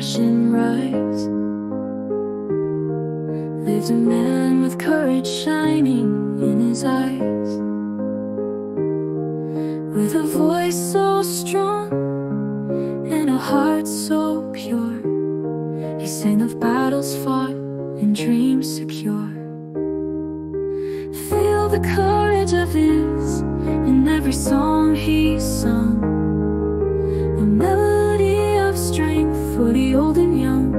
wash and rise. Lived a man with courage shining in his eyes, with a voice so strong and a heart so pure. He sang of battles fought and dreams secure. Feel the courage of his in every song he sung, a melody of strength for the old and young.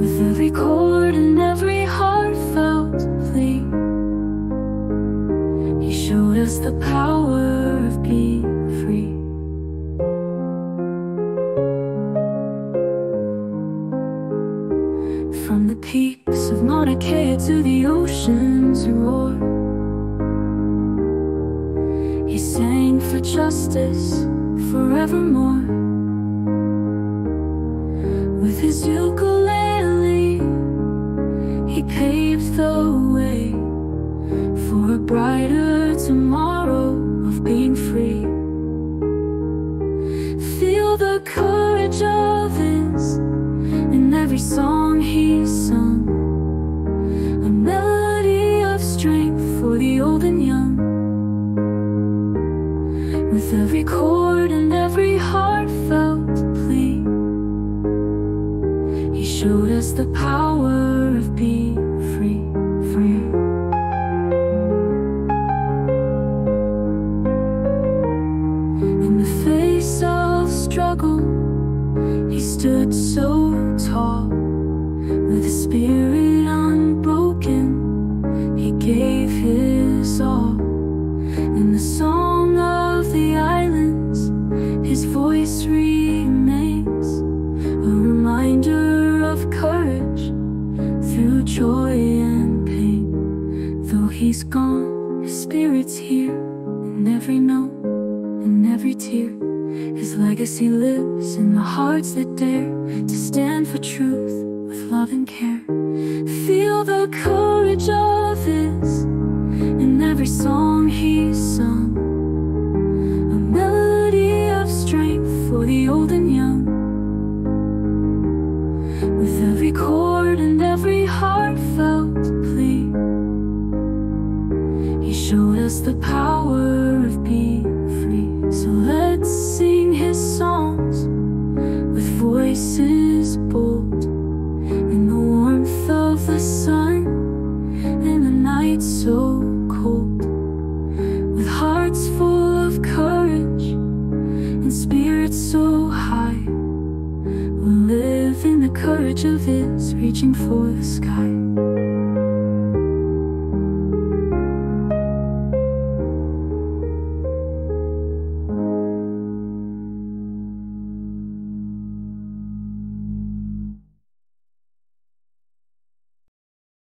With every chord and every heartfelt plea, he showed us the power of being free. From the peaks of Mauna Kea to the ocean's roar, he sang for justice forevermore. With his ukulele, he paved the way for a brighter tomorrow of being free. Feel the courage of his in every song he sung, a melody of strength for the old and young. With every chord and every heartfelt plea, he showed us the power of being free, free. In the face of struggle, he stood so tall. With a spirit unbroken, he gave his all. In the song of the islands, his voice remains a reminder of courage through joy and pain. Though he's gone, his spirit's here in every note and every tear. His legacy lives in the hearts that dare to stand for truth with love and care. Feel the courage of his in every song he sung, a melody of strength for the old and young. With every chord and every heartfelt plea, he showed us the power of being free. So let's sing his songs with voices bold, in the warmth of the sun, in the night so cold, with hearts full of courage and spirits so high. We'll live in the courage of his, reaching for the sky.